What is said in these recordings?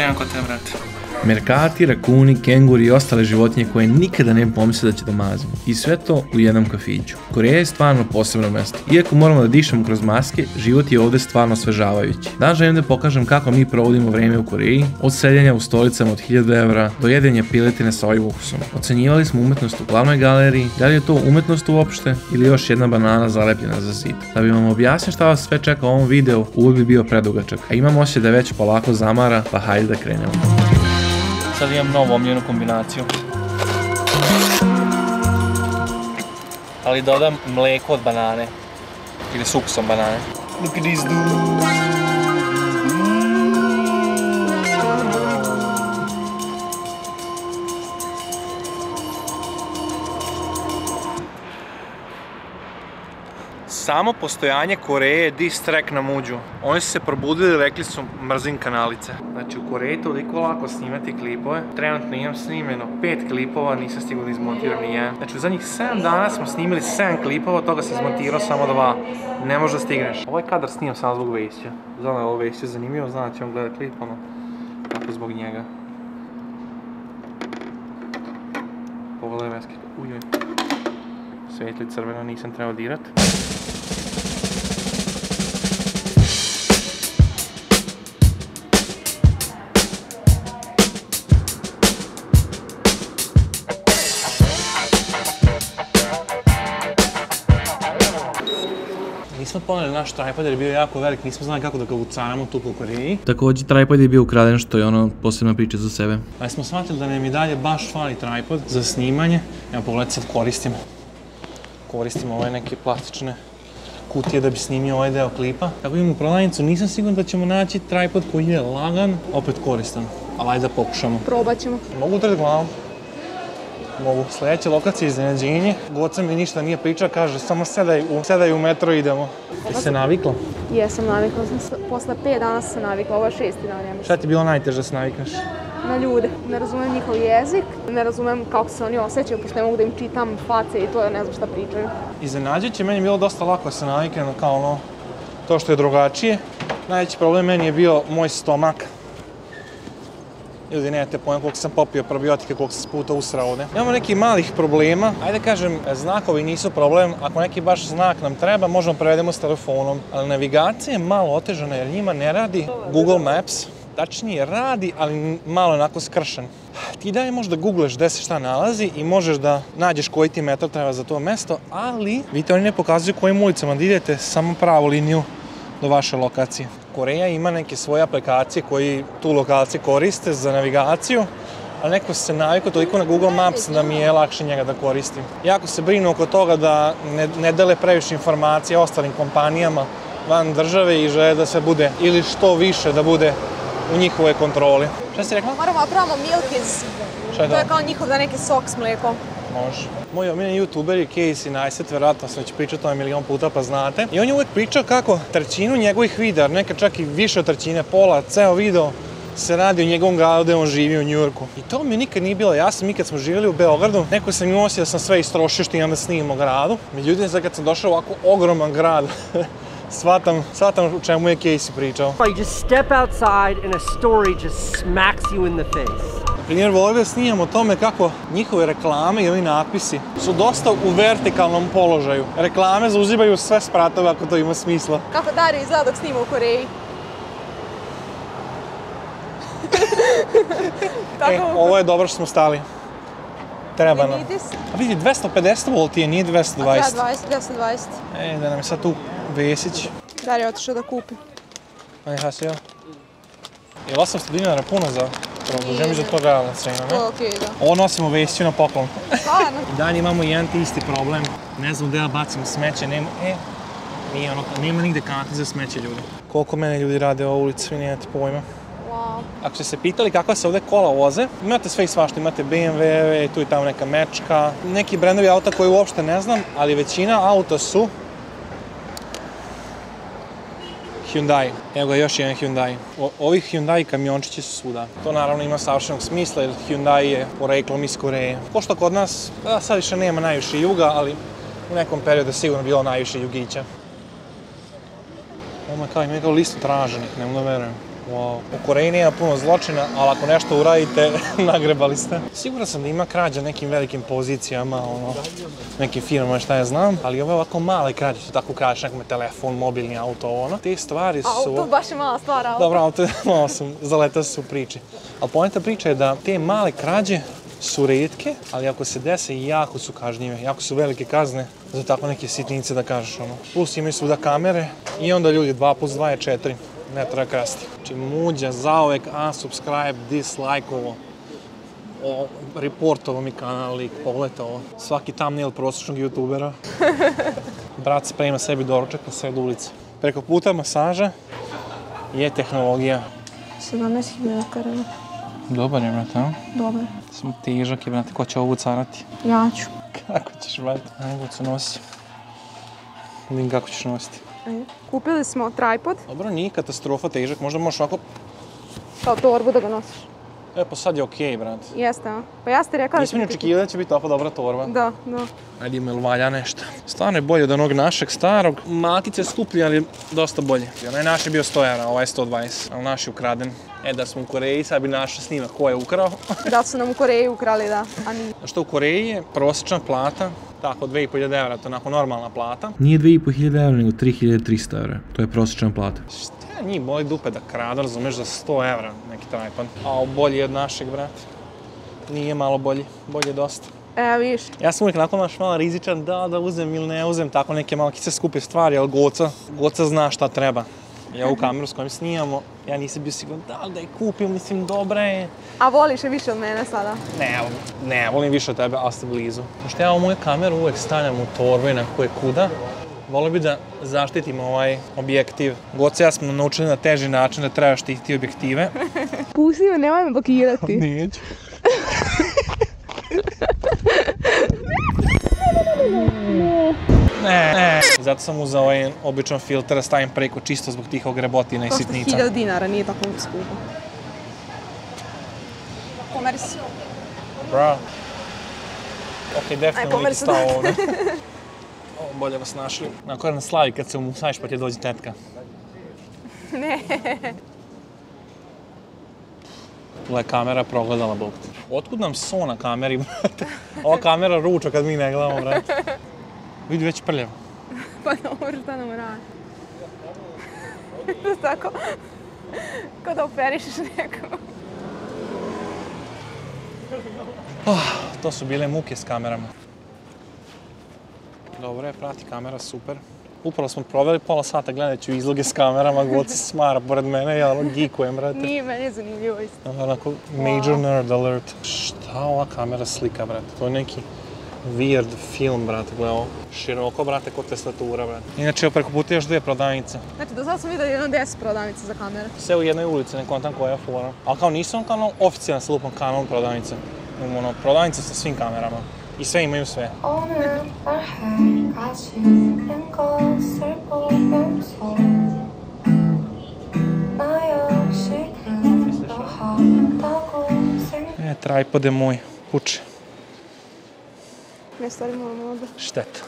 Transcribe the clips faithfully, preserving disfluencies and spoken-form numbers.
rješenja kod tebe, brate. Merkati, rakuni, kenguri i ostale životinje koje nikada ne bi pomislio da će domazimo. I sve to u jednom kafiću. Koreja je stvarno posebno mjesto. Iako moramo da dišemo kroz maske, život je ovdje stvarno osvežavajući. Danas želim da pokažem kako mi provodimo vrijeme u Koreji, od seljenja u stolicama od hiljadu evra do jedenja piletine sa ovim ukusom. Ocenjivali smo umetnost u glavnoj galeriji, da li je to umetnost uopšte ili još jedna banana zalepljena za zid. Da bi vam objasnio šta vas sve čeka u ovom videu, uvijek bi bio predugačak, a imam osjećaj da već polako zamara, pa hajde da krenemo. Sad imam novu omljenu kombinaciju. Ali dodam mleko od banane. Ili s ukusom banane. Look at this dude. Samo postojanje Koreje je diss track na muđu. Oni su se probudili i rekli su mrzim kanalice. Znači u Koreji toliko lako snimati klipove. Trenutno imam snimljeno pet klipova, nisam stigao da izmontiram ni jedan. Znači u zadnjih sedam dana smo snimili sedam klipova, od toga sam izmontirao samo dva. Ne možda stigneš. Ovaj kadar snimam samo zbog Vesića. Znam da je ovo Vesića zanimljivo, znam da će vam gledati klip, ono, tako zbog njega. Pogledaj veske. Ujoj. Svetli crveno nisam trebao dirat. Nismo poneli naš tripod jer je bio jako velik, nismo znali kako da ga ucanamo tu po Koreji. Također tripod je bio ukraden, što je ono posebna priča za sebe. Ali smo shvatili da nam i dalje baš fali tripod za snimanje. Evo pogledajte, sad koristimo. Koristimo ove neke plastične kutije da bi snimio ovaj deo klipa. Tako imamo prodavnicu, nisam siguran da ćemo naći tripod koji je lagan, opet koristan. Ali ajde da pokušamo. Probat ćemo. Mogu utrati glavom. Mogu. Sljedeća lokacija je iznenađenje. Goca mi ništa nije pričao, kaže samo sedaj u, sedaj u metro idemo. Jesi se navikla? Jesam, navikla sam se. Posle pet dana sam se navikla, ovo je šesti dan, ja mislim. Šta ti je bilo najteže da se navikneš? Na ljude. Ne razumem njihov jezik, ne razumem kako se oni osjećaju, pošto ne mogu da im čitam face i to, ne znam šta pričaju. Iznenađujuće, meni je bilo dosta lako da se naviknem na kao ono, to što je drugačije. Najveći problem meni je bio moj stomak. Ljudi, nemate pojma koliko sam popio probiotike, koliko sam puta usrao ovdje. Imamo nekih malih problema. Ajde kažem, znakovi nisu problem. Ako neki baš znak nam treba, možemo prevedemo s telefonom. Ali navigacija je malo otežana jer njima ne radi Google Maps. Tačnije radi, ali malo onako skršen. Ti dalje možda googleš gdje se šta nalazi i možeš da nađeš koji ti metro treba za to mjesto, ali vidite, oni ne pokazuju kojim ulicama da idete, samo pravu liniju do vaše lokacije. Koreja ima neke svoje aplikacije koji tu lokacije koriste za navigaciju, ali neko se navikao toliko na Google Maps da mi je lakše njega da koristim. Jako se brinu oko toga da ne, ne dele previše informacije ostalim kompanijama van države i žele da se bude ili što više da bude u njihovoj kontroli. Šta si rekla? Moramo opravamo Milkiz. Šta je to? To je kao njihov da neki sok s mlijekom. Može. Moj omiljeni youtuber je Casey Neistat, vjerojatno sam već pričao o tome milion puta pa znate. I on je uvijek pričao kako trećinu njegovih videa, nekad čak i više od trećine, pola, ceo video se radi u njegovom gradu gdje on živi u Njujorku. I to mi nikad nije bilo jasno, mi kad smo živjeli u Beogradu, neko sam imao osjećaj da sam sve istrošio što imam da snimim o gradu. Međutim, sad kad sam došao u ovako ogroman grad, Svatam, svatam u čemu je Casey pričao. You just step outside and a story just smacks you in the face. Na primjer, ovdje snimam o tome kako njihove reklame i ovi natpisi su dosta u vertikalnom položaju. Reklame zauzimaju sve spratove ako to ima smisla. Kako Dario izgleda dok snima u Koreji? E, ovo je dobro što smo stali. Treba nam. A vidi, dvesta pedeset volti je, nije dvesta dvadeset. A dvesta dvadeset. E, da nam je sad tu Vesić. Dar je otišao da kupi. Aj, hasio. Je osamsto dinara puno za probu, želim za toga na sredinu, ne? Okej, da. Ovo nosimo Vesiću na poklon. Stvarno? I dalje imamo jedan ti isti problem. Ne znam gdje da bacimo smeće, nema, e, nije ono, nema nigde kanti za smeće ljudi. Koliko mene ljudi rade ovo ulicu, vi nemate pojma. Wow. Ako ste se pitali kakva se ovdje kola voze, imate sve i svašta, imate be em ve-eve, tu i tamo neka mečka, neki brendovi auta koji uopšte ne znam, ali većina auta su Hyundai. Evo ga još jedan Hyundai. O, ovi Hyundai kamiončići su svuda. To naravno ima savršenog smisla jer Hyundai je poreklom iz Koreje. Pošto kod nas, a, sad više nema najviše juga, ali u nekom periodu je sigurno bilo najviše jugića. Oma kao, ima kao listu traženih, ne mogu da verujem. u Koreji nema puno zločina, ali ako nešto uradite, nagrebali ste. Siguran sam da ima krađa nekim velikim pozicijama, nekim firmama, šta ja znam, ali ove ovako male krađe su, tako krađeš nekome telefon, mobilni auto, ono. Te stvari su... Auto, baš je mala stvar, auto. Dobro, auto, malo sam, zaletao se u priči. Ali poenta priča je da te male krađe su redke, ali ako se dese, jako su kažnjive, jako su velike kazne za tako neke sitnice, da kažeš ono. Plus imaju svuda kamere i onda ljudi dva plus dva je četiri, ne treba krasti. Znači muđa zauvek unsubscribe, dislike-ovo, reportovo mi kanal, lik, pogledajte ovo. Svaki thumbnail prosječnog youtubera. Brat sprema sebi doručak na sred ulice. Preko puta masaža je tehnologija. sedamnaest hiljada karava. Dobar je, brate, a? Dobar. Samo težak je, brate, ko će ovu carati? Ja ću. Kako ćeš, brate? Ajde, se nosi. Vidim kako ćeš nositi. Ajde. Kupili smo tripod. Dobro, nije katastrofa težak, možda možeš ovako... Kao torbu da ga nosiš. E, pa sad je okej, brate. Jeste, a? Pa ja ste rekao da će biti... Nisam ni očekivali da će biti tako dobra torba. Da, da. Ajde, ima li valja nešto? Stvarno je bolje od onog našeg starog. Matice skuplji, ali dosta bolje. Onaj naš je bio sto evra, ovaj je sto dvadeset, ali naš je ukraden. E, da smo u Koreji, sad bi našli snimak ko je ukrao. Da su nam u Koreji ukrali, da, a nije. Što u Koreji je prosječna plata, tako dve hiljade pet stotina evra, to je onako normalna plata. Nije dve hiljade pet stotina evra, nego tri hiljade tri stotine evra, to je prosječna plata. Šta njih boli dupe da kradu, razumeš, za sto evra neki tripod. A bolji je od našeg, brate. Nije malo bolji, bolji je dosta. E, viš. Ja sam uvijek nakon baš malo rizičan da da uzem ili ne uzem, tako neke malo kice skupe stvari, ali Goca, Goca zna šta treba. Ja u kameru s kojom snijamo, ja nisam bio siguran da li da je kupim, mislim, dobra je. A voliš je više od mene sada? Ne, ne, volim više od tebe, ali ste blizu. Pošto ja ovu moju kameru uvek stavljam u torbu i na koje kuda, volio bi da zaštitim ovaj objektiv. Goca i ja smo naučili na teži način da treba štititi objektive. Pusti me, nemoj me blokirati. Neću. Ne, ne. Zato sam uzao ovaj običan filter da stavim preko, čisto zbog tih ogrebotina i sitnica. Košta hiljadu dinara, nije tako skupo. Pomeri se. Bra. Ok, definitivno lik stao ovdje. Ovo bolje vas našli. Onako je na slavi kad se umusaviš pa ti dođe tetka. Ne. Gle, kamera progledala, bog ti. Otkud nam so na kameri, brate? Ova kamera ruča kad mi ne gledamo, brate. Vidi, već prljava. Pa dobro, šta nam radi? To tako... Kao da operišeš nekom. To su bile muke s kamerama. Dobro je, prati kamera, super. Upravo smo proveli pola sata gledajući izloge s kamerama, Goca smara pored mene, ja ono geekujem, brate. Nije, meni je zanimljivo isto. Onako, major nerd alert. Šta ova kamera slika, brate? To je neki... weird film, brate, gledaj ovo. Široko, brate, ko teslatura, brate. Inače, preko puta još dvije prodavnice. Znači, do sada sam vidio jedno deset prodavnice za kamere. Sve u jednoj ulici, ne kontam koja je fora. Ali kao nisam kanal, oficijalno se lupam kanalom prodavnice. Ono, prodavnice sa svim kamerama. I sve imaju sve. E, tripod je moj, kuće. Ne stvari moram ovdje. Šteta.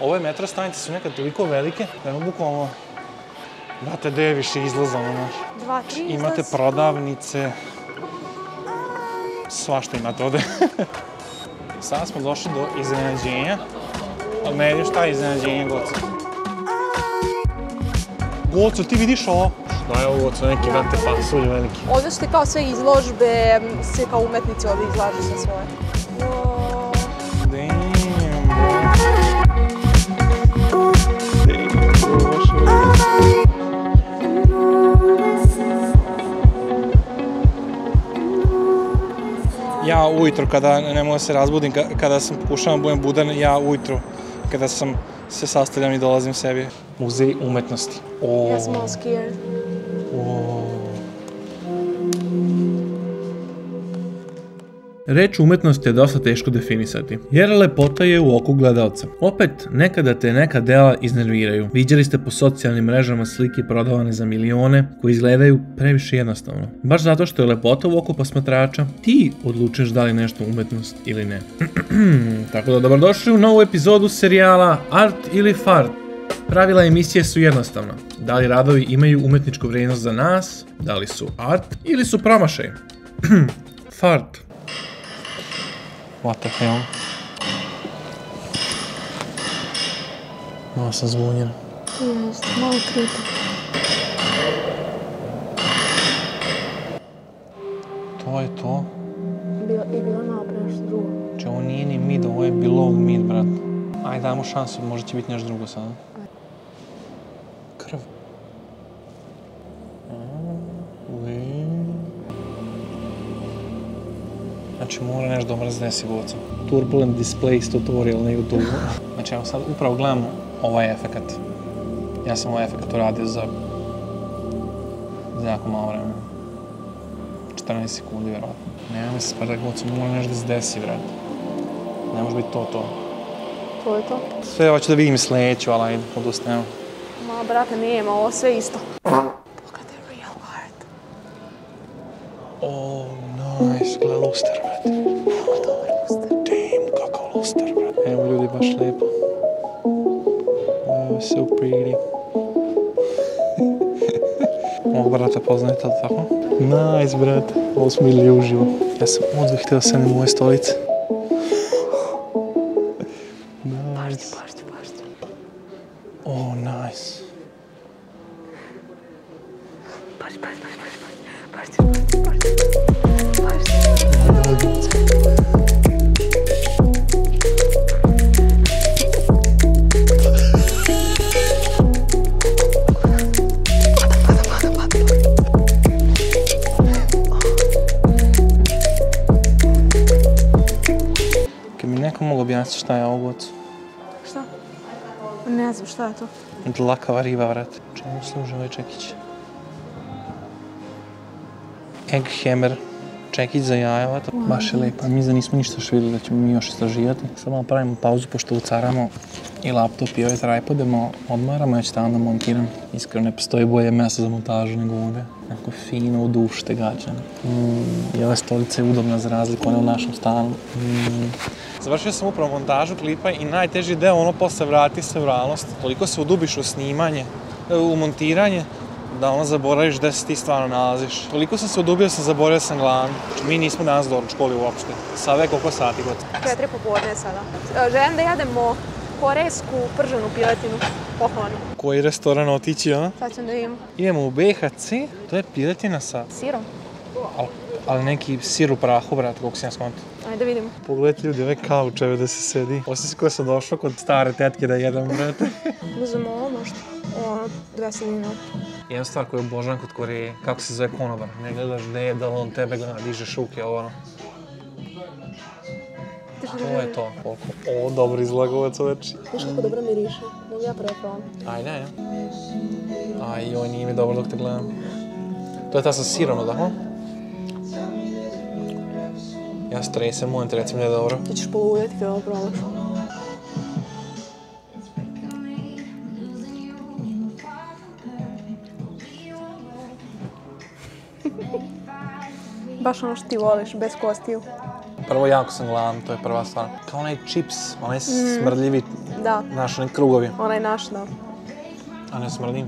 Ove metro stanice su nekad toliko velike da imam bukvalno... Brate, gdje je više izlaza, ono. Dva, tri izlaza. Imate prodavnice. Svašta imate ovdje. Sada smo došli do iznenađenja. Od mene šta je iznenađenje, Goca? Goca, ti vidiš ovo? Da je ovo, Goca, neki vrte pasulje veliki. Ovdje su ti kao sve izložbe, sve kao umetnici ovdje izlažu sve svoje. Ja ujutro, kada ne mogu da se razbudim, kada sam pokušavam da budem budan, ja ujutro, kada sam se sastavljam i dolazim sebi. Muzej umetnosti. Ja sam malo scared. Reč umetnost je dosta teško definisati, jer lepota je u oku gledalca. Opet, nekada te neka dela iznerviraju. Viđali ste po socijalnim mrežama slike prodavane za milione, koje izgledaju previše jednostavno. Baš zato što je lepota u oku posmatrača, ti odlučuješ da li nešto umetnost ili ne. Tako da, dobrodošli u novu epizodu serijala Art ili Fart. Pravila emisije su jednostavna. Da li radovi imaju umetničku vrijednost za nas, da li su art ili su promašaj. Fart. What the hell? Malo sam zbunjen. Jest, malo kritik. To je to. I bilo napravljeno što drugo. Če ovo nije ni mid, ovo je below mid, brat. Ajde, dajmo šansu, možda će biti nešto drugo sada. Krv. Znači mora nešto dobro raznesi goca. Turbulent Displays tutorial na YouTube. Znači evo sad upravo gledam ovaj efekat. Ja sam ovaj efekat uradio za... za jako malo vremena. četrnaest sekundi vjerovatno. Nema mi se sprda goca, mora nešto da se desi vred. Ne može biti to to. To je to? Sve hoću da vidim sljedeću, ali ajde, odustajem. Ma brate, nema, ovo sve isto. Pogledaj real art. Oh, nice, gleda luster, brate. Evo dobar luster. Damn, kakav luster, brate. Evo ljudi, baš lijepo. Ovo je so pretty. Ovo brata poznajete, ali tako? Nice, brate. Ovo smo ili uživo. Ja sam odvijek htio da se ne moje stolice. Nice. Oh, nice. Paži, paži, paži, paži, paži, paži, paži. Kad mi neko mogu objasniti šta je ovo god? Šta? Ne znam šta je to. Dlakava riba, vrat. Čemu služi ovaj čekić? Egg hammer. Čekić za jaja. Baš je lijepa. Mi za nismo ništa što vidjeli da ćemo mi još istraživati. Sad malo pravimo pauzu pošto ucaramo i laptop i ove tripode malo odmaramo. Ja ću tamo da montiram. Iskreno ne postoji bolje mjesto za montažu nego ovdje. Jako fino u dušte gađane. I ova stolica je udobna za razliku, ona u našem stanu. Završio sam upravo montažu klipa i najteži deo ono posle vrati se u realnost. Toliko se udubiš u snimanje, u montiranje, da ono zaboraviš gdje se ti stvarno nalaziš. Toliko sam se udubio, sam zaboravio sam glavom. Mi nismo danas doručkali uopšte. Sada je koliko sati god? Četiri popodne sada. Želim da jedemo korejsku prženu piletinu, pohvalno. Koji restoran otići, a? Sad ćemo da vidimo. Idemo u B H C, to je piletina sa... sirom. Ali neki sir u prahu, brate, koliko si nas konti. Ajde, vidimo. Pogledajte ljudi, ove kaučeve da se sedi. Osim si koja sam došao kod stare tetke da jedem, brate. Uzmemo ovo možda. Ono, dvadeset dinara. Jedna stvar koju obožavam kod Koreje, kako se zove konobar. Ne gledaš gdje je, da li on tebe gleda, diže šuke, ovo ono. Ovo je to. Ovo dobro izlagovac oveči. Viš kako dobro miriše. Mogu ja prvo provam. Ajde, ajde. Aj, joj, nije mi dobro dok te gledam. To je ta sa sirom, odakle? Ja stresem, mojem te recimo da je dobro. Ti ćeš poludjeti kada ovo probaš. Baš ono što ti voliš, bez kostiju. Prvo, jako sam gladan, to je prva stvar. Kao onaj čips, onaj smrdljivi, naš, onaj krugovi. Onaj naš, da. A ne smrdim.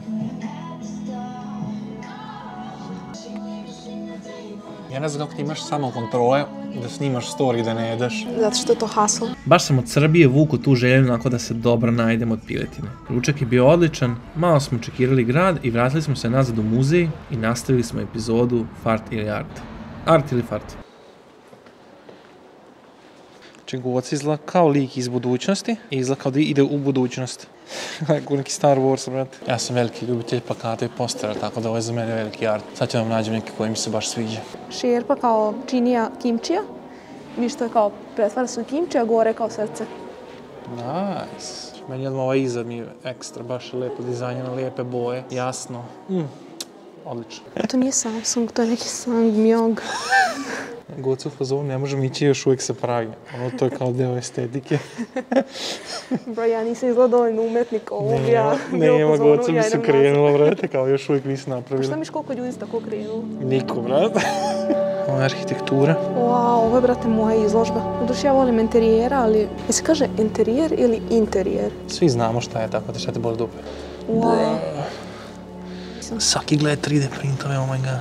Ja ne znam kako ti imaš samo kontrole da snimaš story, da ne jedeš. Zato što je to hustle. Baš sam od Srbije vuku tu želju onako da se dobro najdem od piletine. Ručak je bio odličan, malo smo čekirali grad i vratili smo se nazad u muzej i nastavili smo epizodu Fart ili Art. Art ili Fart. Govac izgleda kao lik iz budućnosti i izgleda kao da ide u budućnost. Kao neki Star Wars, brate. Ja sam veliki ljubitelj plakata i postera, tako da ovo je za mene veliki art. Sad ću vam nađem neki koji mi se baš sviđa. Šerpa kao činija kimčija. Viš to je kao pretvara su kimčija, gore kao srce. Nice. Meni je odmah ovaj izad mi je ekstra, baš lijepo dizajnjeno, lijepe boje, jasno. Odlično. To nije Samsung, to je neki Samyong. Goca u fazonu, ne može mići, još uvijek se pravi. Ono, to je kao deo estetike. Bro, ja nisam izgleda dovoljno umetnik, ovog ja... Nema, Goca mi se krenula, vrate, kao još uvijek nisi napravila. Šta miš koliko ljudi se tako krenulo? Niko, vrate. Ovo je arhitektura. Wow, ovo je, brate, moja izložba. Uduš, ja volim interijera, ali... Jesi kaže interijer ili interijer? Svi znamo šta je tako, te šta te boli dupe. Wow. Saki gleda tri D printove, oh my god.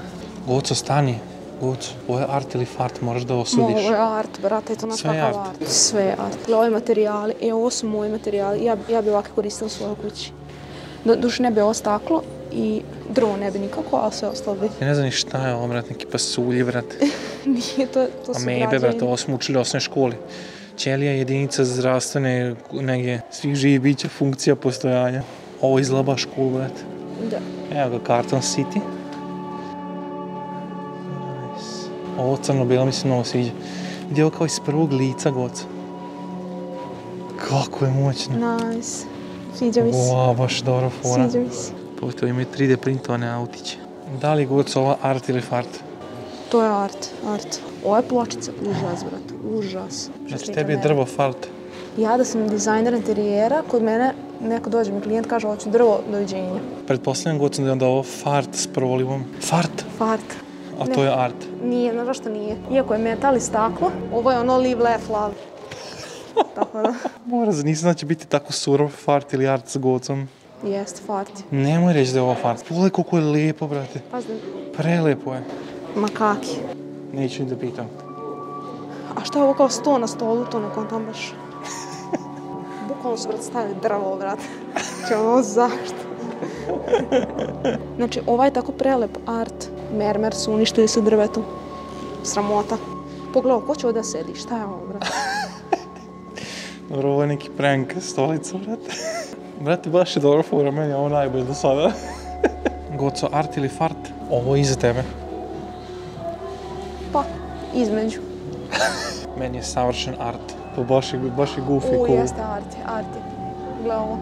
Goco, stani. Goco, ovo je art ili fart, moraš da osudiš. Ovo je art, brate, to naš kakav art. Sve je art. Ovi materijali, e, ovo su moji materijali. Ja bi ovakve koristila u svojoj kući. Duš, ne bi ovo staklo i drvo ne bi nikako, ali sve ostalo bi. Ja ne znam ni šta je ovo, brat, neki pasulji, brat. Nije, to su građani. Amebe, brat, ovo smo učili u osnovnoj školi. Ćelija je jedinica zdravstvene, negdje svih živih bića, funkcija, postojanja. Ovo izgleda baš cool, brat. Da. Evo ga, Carton City. Ovo crno-bjelo mi se mnogo sviđa. Vidi ovo kao iz prvog lica, Goca. Kako je moćno. Nice. Sviđa mi se. Wow, baš dobra fora. Sviđa mi se. Pošto imaju tri D printovane autiće. Da li, Goca, ovo art ili fart? To je art, art. Ovo je pločica. Užas, brate, užas. Znači, tebi je drvo fart. Ja da sam dizajner interijera, kod mene neko dođe mi klijent kaže hoću drvo, doviđenja. Pretpostavljam, Goca, da je onda ovo fart s provolibom. Fart? Fart. A to je art? Nije, znaš što nije. Iako je metal i staklo, ovo je ono live, laugh, love. Tako da. Mora, nisam znači biti tako surov fart ili art s Gocom. Jest, fart. Nemoj reći da je ovo fart. Pogledaj koliko je lijepo, brate. Pazim. Prelepo je. Makaki. Neću ni da pitam. A šta je ovo kao sto na stolu, to ne kontam baš. Bukvalno su, brate, stavili drvo, brate. Če ono, zašto? Znači, ovaj je tako prelep art. Mermer su uništili sa drvetom. Sramota. Pogledaj, ko će ovdje sedi? Šta je ovo, brate? Dobro, ovo je neki prank stolica, brate. Brate, baš je dobro fora, meni je ovo najbolje do sada. Goco, art ili fart? Ovo je iza tebe. Pa, između. Meni je savršen art. Pa baš je goofy, cool. U, jeste art, art je. Gledaj ovo.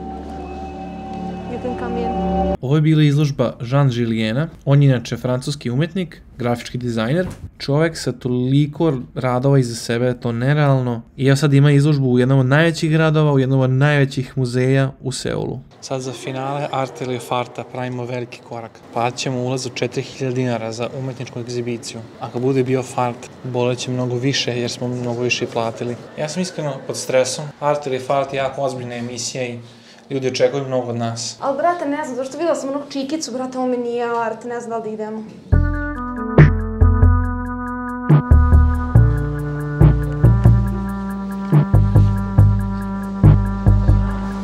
Ovo je bila izložba Jean Gilliena, on je inače francuski umetnik, grafički dizajner, čovek sa toliko radova iza sebe, to nerealno. I evo sad ima izložbu u jednom od najvećih gradova, u jednom od najvećih muzeja u Seulu. Sad za finale Art ili Farta pravimo veliki korak. Platit ćemo ulaz od četiri hiljade dinara za umetničku egzibiciju. Ako bude bio Fart, boleće mnogo više jer smo mnogo više platili. Ja sam iskreno pod stresom, Art ili Fart je jako ozbiljna emisija i ljudi očekuju mnogo od nas. Ali, brate, ne znam, zašto videla sam onog čikicu, brate, ovo mi nije art, ne znam da li da idemo.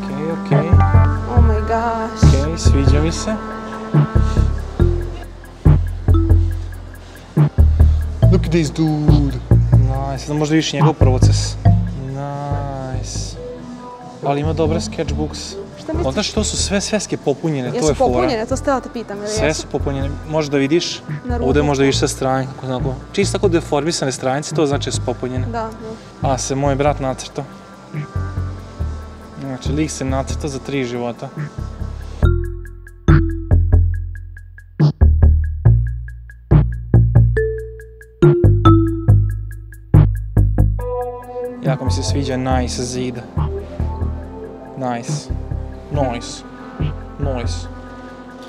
Okej, okej. Oh my gosh. Okej, sviđa mi se. Look at this dude. Nice, sad možda vidiš njegov proces. Nice. Ali ima dobre sketchbooks. Znaš što su sve sveske popunjene, to je fora. Jesu popunjene, to stela te pitam. Sve su popunjene, možeš da vidiš, ovdje možeš da vidiš sve strane, čisto tako deformisane stranice, to znači da su popunjene. Da. A se moj brat nacrtao. Znači, lik se nacrtao za tri života. Jako mi se sviđa nice zida. Nice. Noise. Noise.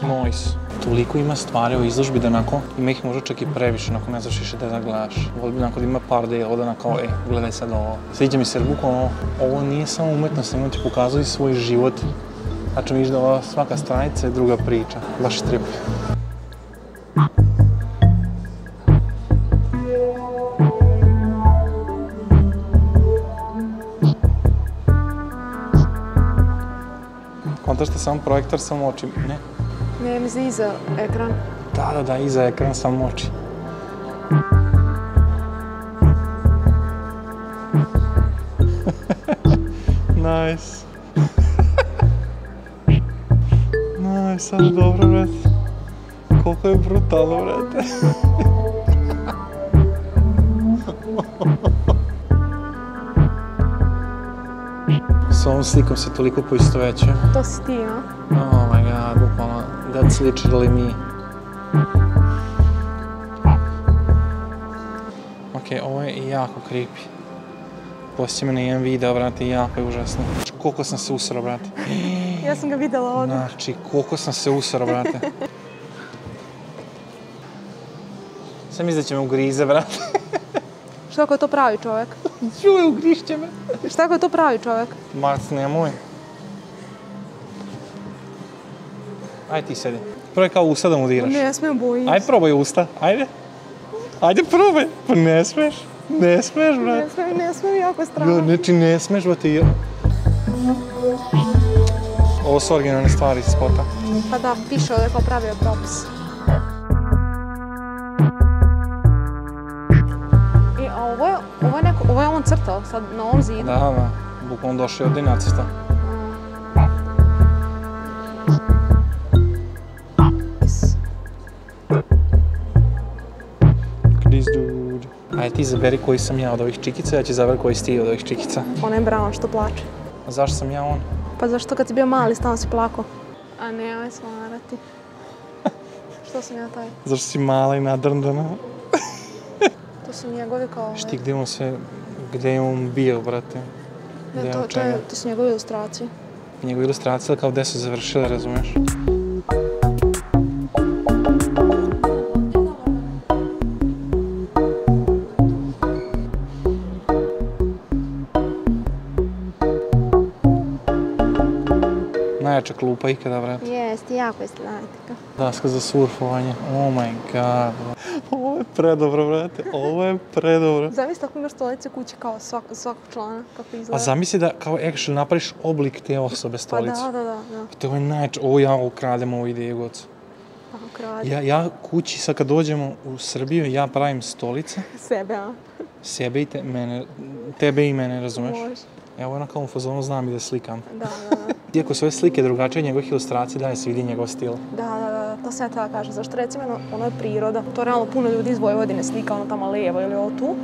Noise. Toliko ima stvari u izložbi da onako ima ih možda čak i previše, onako ne znaš više da da gledaš. Volim onako da ima par dela da onako, e, gledaj sad ovo. Sviđa mi se jer bukvalno ovo nije samo umetnost, nego ti pokazuje svoj život. Znači vidiš da ova svaka stranica je druga priča. Baš trip. Kontaš te samo projektor, samo oči, ne? Ne, mislim iza ekran. Da, da, da, iza ekran, samo oči. Nice. Nice, sad je dobro, brate. Koliko je brutalno, brate. S ovom slikom se toliko poistoveće. To si ti, a? Oh my god, bukvalno, that's literally me. Ok, Ok, ovo je jako creepy. Poslije mene jedan video, brate, jako je užasno. Koliko sam se usrao, brate. Ja sam ga videla ovdje. Znači, koliko sam se usrao, brate. Sam misli da će me ugrize, brate. Šta ako je to pravi čovjek? Čuj, ugrišće me. Šta ako je to pravi čovjek? Mac, nemoj. Aj ti sedi. Probaj kao usta da mu diraš. Ne smijem, bojim se. Aj probaj usta, ajde. Ajde probaj. Pa ne smiješ. Ne smiješ, brate. Ne smijem, ne smijem, jako strano. Znači ne smiješ, brate. Ovo su originalne stvari iz spota. Pa da, piše ovdje kao pravi propis. Ovo je on crtao, sad na ovom zidu. Da, da. Bukvalno došli ovdje i nacrtao. Ajde ti izaberi koji sam ja od ovih čikica, ja ću izaberi koji si ti od ovih čikica. Ona je brown što plače. A zašto sam ja on? Pa zašto kad si bio mali stalno si plakao? A nemoj smarati. Što sam ja taj? Zašto si mala i nadrndana? To su njegovi kao ove... Šti, gdje on se... Gdje je on bio, brate? Ne, to su njegove ilustracije. Njegove ilustracije, kao gdje su završile, razumiješ? Najjača klupa ikada, brate. Jeste, jako je slatka. Daska za surfovanje. Oh my god. Ovo je predobro, brate, ovo je predobro. Zamisli ako imaš stolice kuće kao svakog člana, kako izgleda. A zamisli da kao actually napraviš oblik te osobe stolice. Pa da, da, da. To je najče, ovo ja ukradem ovu ideju, gocu. Pa ukradem. Ja kući, sad kad dođemo u Srbiju, ja pravim stolice. Sebe, a? Sebe i tebe i mene, razumeš? Možeš. Evo na kao fazonu znam i da slikam. Da, da, da. Iako su ove slike drugačije od njegovih ilustracija, daje se vidi njegov stil. Da, da, da, to sam ja tada kažem. Zašto recimo, ono je priroda. To je realno puno ljudi iz Vojvodine slika, ono tamo lijevo ili ovo tu.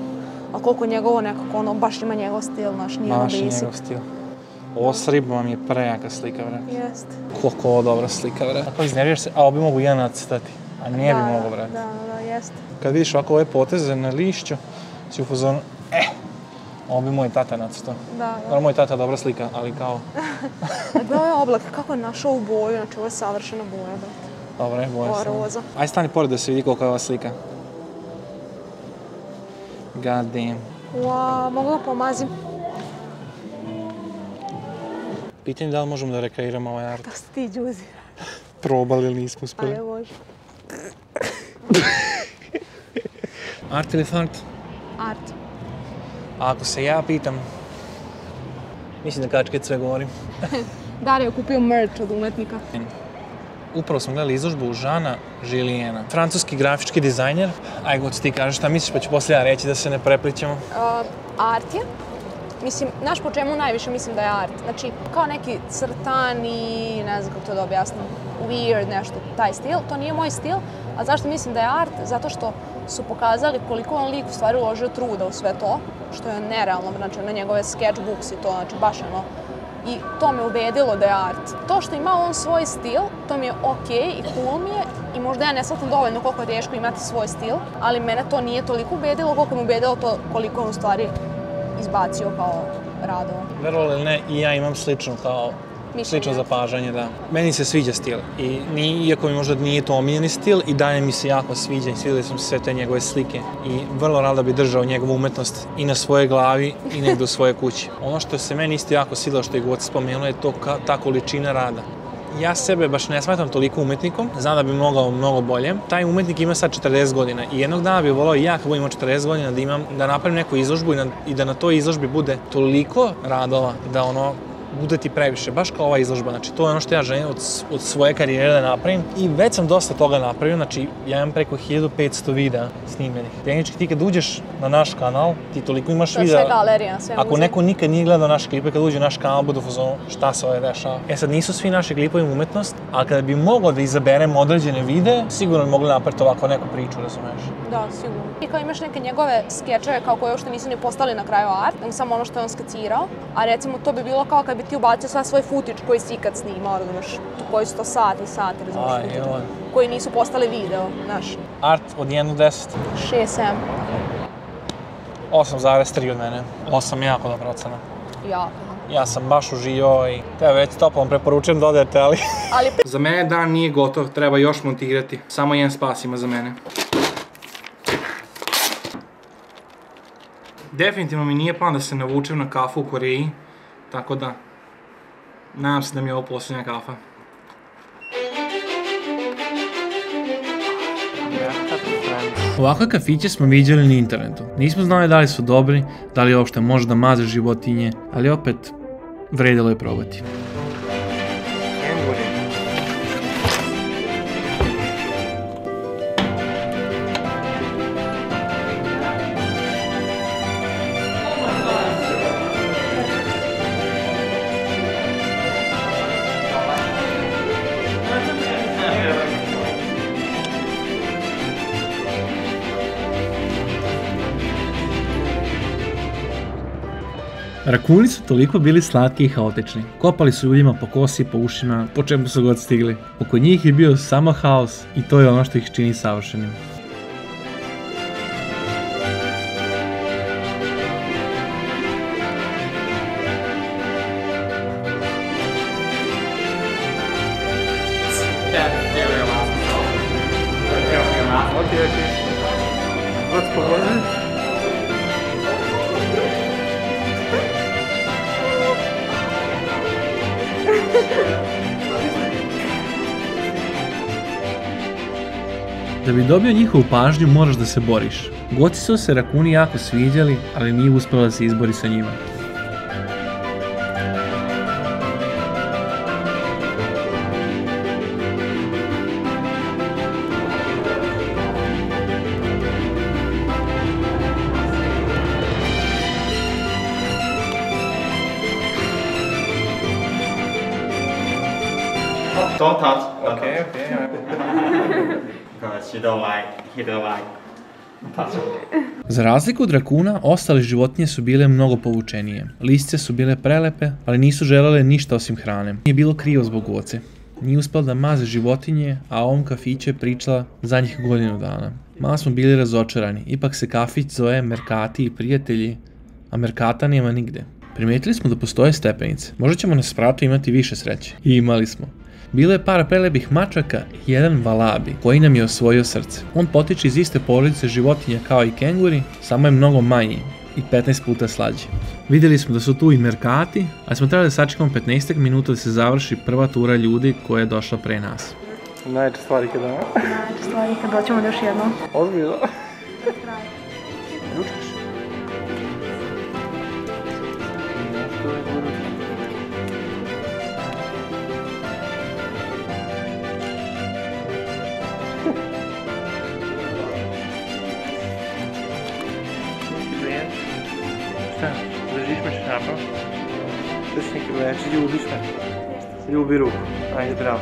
A koliko njegovo nekako, ono, baš ima njegov stil, naš nije ono basic. Baš njegov stil. Ovo s ribama mi je prejaka slika, vrat. Jest. Koliko ovo dobra slika, vrat. Ako iznerviraš se, a ovo bi mogu ja nacitati, a nije bi mogo, vrat. Da, da, da, jest. Kad vidiš ovako ove poteze na lišću, si u fazonu, eh! Ovo bi moj tata nacrtao. Da, da. Moj tata je dobra slika, ali kao... Ovo je oblak, kako je našao u boju, znači ovo je savršena boja, brate. Dobre, boja sam. Ovo je roza. Ajde stani pored da se vidi koliko je ova slika. God damn. Wow, mogu ga pomazim. Pitanje da li možemo da rekreiramo ovaj art. Kako si ti, Đuzi? Probali ili nismo uspjeli? Ajde, može. Art ili fart? Art. A ako se ja pitam, mislim da kačke sve govorim. Dario je kupio merch od umetnika. Upravo smo gledali izložbu u Žana Žilijena. Francuski grafički dizajner. Aj, god, ti kažeš šta misliš, pa ću poslije ja reći da se ne preplićemo. Art je. Mislim, znaš po čemu najviše mislim da je art. Znači, kao neki crtani, ne znam kako to da objasnim, weird nešto, taj stil. To nije moj stil, a zašto mislim da je art? Zato što su pokazali koliko on lik u stvari uložio truda u sve to, što je nerealno, znači na njegove sketchbooks i to, znači baš ono. I to me ubedilo da je art. To što ima on svoj stil, to mi je okej i cool mi je i možda ja ne shvatam dovoljno koliko je teško imati svoj stil, ali mene to nije toliko ubedilo koliko me ubedilo to koliko on u stvari izbacio kao radova. Verovali ili ne, i ja imam slično kao... Slično zapažanje, da. Meni se sviđa stil i iako mi možda nije to omiljeni stil i dalje mi se jako sviđa i svidjeli sam sve te njegove slike i vrlo rado bi držao njegovu umetnost i na svojoj glavi i negdje u svojoj kući. Ono što se meni isto jako svidjelo što je god spomenuo je to ta količina rada. Ja sebe baš ne smatram toliko umetnikom, znam da bi mogao mnogo bolje. Taj umetnik ima sad četrdeset godina i jednog dana bih volao i ja kad budem imao četrdeset godina da imam, da napravim neku izložbu i da na toj izložbi bude toliko radova da ono bude ti previše, baš kao ova izložba, znači to je ono što ja želim od svoje karijere da napravim i već sam dosta toga napravio, znači ja imam preko hiljadu petsto videa snimljenih. Tehnički ti kad uđeš na naš kanal, ti toliko imaš videa... To je sve galerija, sve muzej. Ako neko nikad nije gledao naše klipe, kad uđe u naš kanal, budu fazonu šta se ovdje dešava. E sad nisu svi naši klipovi umetnost, ali kada bi mogao da izaberemo određene videe, sigurno bi mogli napraviti ovako neku priču, razumeš? Da, sigurno. I kao imaš neke njegove skečeve kao koje uopšte nisu ni postali na kraju art, samo ono što je on skecirao, a recimo to bi bilo kao kad bi ti ubacio sad svoj footage koji si ikad snimao, razumiješ, koji su to sati, sati, razumiješ, koji nisu postali video, znaš. Art od jedan do deset? šest, sedam. osam zarez tri od mene. osam je jako dobra ocena. Jako. Ja sam baš uživao i te već topom preporučujem da odete, ali... ali... Za mene dan nije gotov, treba još montirati. Samo jedan spas ima za mene. Definitivno mi nije plan da se navučem na kafu u Koreji, tako da nadam se da mi je ovo posljednja kafa. Ovakve kafiće smo viđali na internetu. Nismo znali da li su dobri, da li uopšte može da maze životinje, ali opet vredilo je probati. Rakuni su toliko bili slatki i haotični. Kopali su ljudima po kosi, po ušima, po čemu su god stigli. Oko njih je bio samo haos i to je ono što ih čini savršenim. Da bi dobio njihovu pažnju moraš da se boriš. Goci su se rakuni jako sviđali, ali nije uspjela da se izbori sa njima. Don't touch. Okay, okay. She don't like, he don't like. Za razliku od rakuna, ostale životinje su bile mnogo povučenije. Lisice su bile prelepe, ali nisu želele ništa osim hrane. Nije bilo krivo zbog oce. Nije uspela da maze životinje, a ovom kafiću je pričala zadnjih godinu dana. Malo smo bili razočarani, ipak se kafić zove Mercati i prijatelji, a Mercata nema nigde. Primetili smo da postoje stepenice, možda ćemo na spratu imati više sreće. I imali smo. Bilo je par prelepih mačaka i jedan valabi, koji nam je osvojio srce. On potiče iz iste porodice životinja kao i kenguri, samo je mnogo manji i petnaest puta slađi. Vidjeli smo da su tu i merkati, ali smo trebali da sačekamo petnaestak minuta da se završi prva tura ljudi koja je došla pre nas. Najjače stvari kada je. Najjače stvari kada doćemo još jedno. Ozbiljno. Ljučkaš. Ja ću ljubiš me. Ljubi ruku. Ajde, bravo.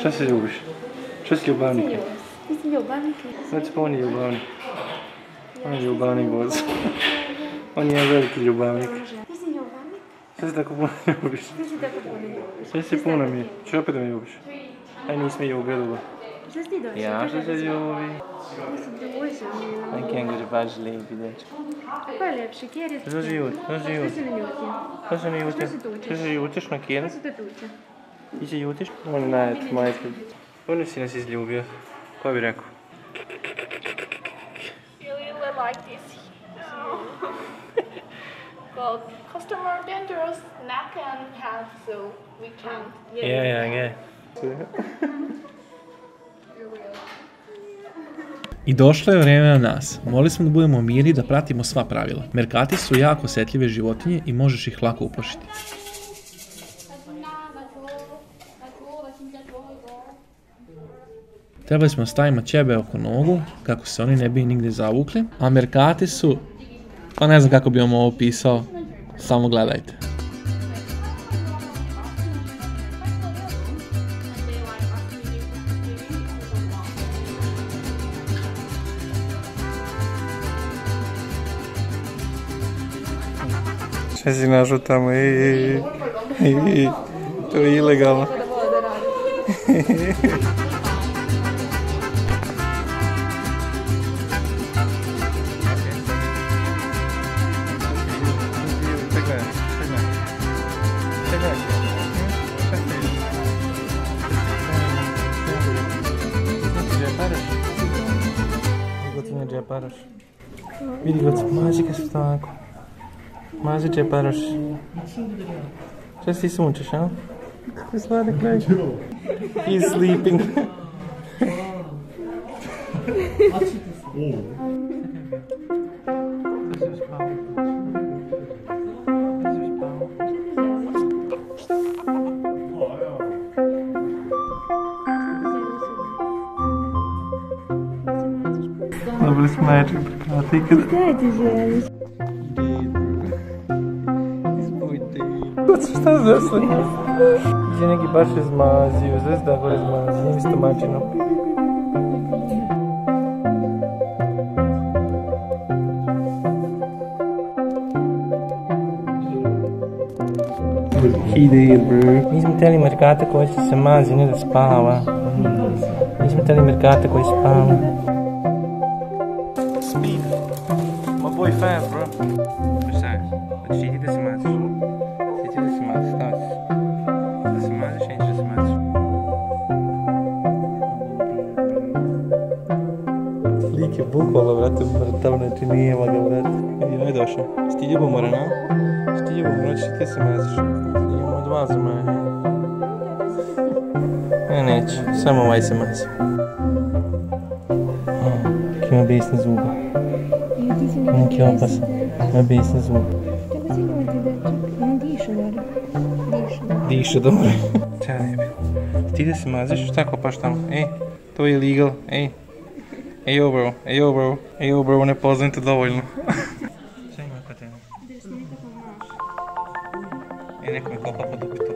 Šta se ljubiš? Šta si ljubavnik? Ti si ljubavnik? Znači pa on je ljubavnik. On je ljubavnik voz. On je veliki ljubavnik. Ti si ljubavnik? Šta si tako puno ljubiš? Ti si tako puno ljubiš? Šta si puno mi? Šta opet me ljubiš? Aj nisam je ljubila. Šta si ti došla? Ja što se ljubi. Ten kenguri baš lijepi dečko. Ko je lepši, kjeric? Što si ljut? Što si ljut? Što si ljutiš? Što si tučeš? Što si ljutiš na kjeric? Što si te tuče? Ti si ljutiš? On najet, majke. Puno si nas izljubio. Ko bi rekao? You really like this. Well, customer dangerous neck and head, so we can't... Yeah, yeah, yeah. I došlo je vreme na nas. Morali smo da budemo miri i da pratimo sva pravila. Merkati su jako osjetljive životinje i možeš ih lako uplašiti. Trebali smo staviti ćebe oko nogu kako se oni ne bi nigde zavukli, a merkati su, pa ne znam kako bi vam ovo opisao, samo gledajte. Šta si našao tamo, ej, ej, ej, to je ilegalno. చెప్పారస్ videos magic stock magic చెప్పారస్ చేసి ఉంచశ He's not a guy. He's sleeping. Добрый смайлик, прекрасный. Šta zasli? Gdje neki baš izmazio, zvezda gore izmazio, isto mačino. Mi smo teli merkata koji će se mazio, ne da spava. Mi smo teli merkata koji spava. Speed. My boy fast, bro. Šta je? Hoćeš iti da se mazio? Lik je bukvalo, brate, mrtav, znači nije ima ga, brate. Vidi, noj došao. Sti ljubomora, na? Sti ljubomora, či ti se maziš? Imamo od vas za mene. Ja neću, samo ovaj se mazi. Neki ima besne zube. Neki je opasan. Ima besne zube. Čega si imao ti dečak? Ono diše, dobro. Diše, dobro. Čega ne bilo. Sti da se maziš, šta kopaš tamo? Ej, to je illegal, ej. Ejo bro, ejo bro, ejo bro, ne poznam te dovoljno. Šta ima kod tebe? E, neko mi kopa po dupitu.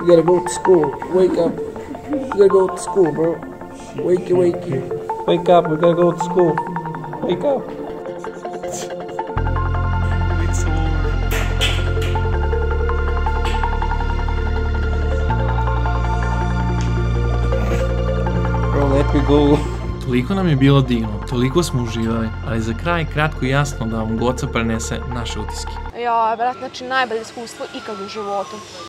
You gotta go to school, wake up. You gotta go to school, bro. Wakey, wakey. Wake up, we gotta go to school. Wake up. It's over. Bro, let me go. Toliko nam je bilo divno, toliko smo uživali, ali za kraj kratko i jasno da vam Goca prenese naše utiske. Ja, vrat, znači najbolje iskustvo ikad u životu.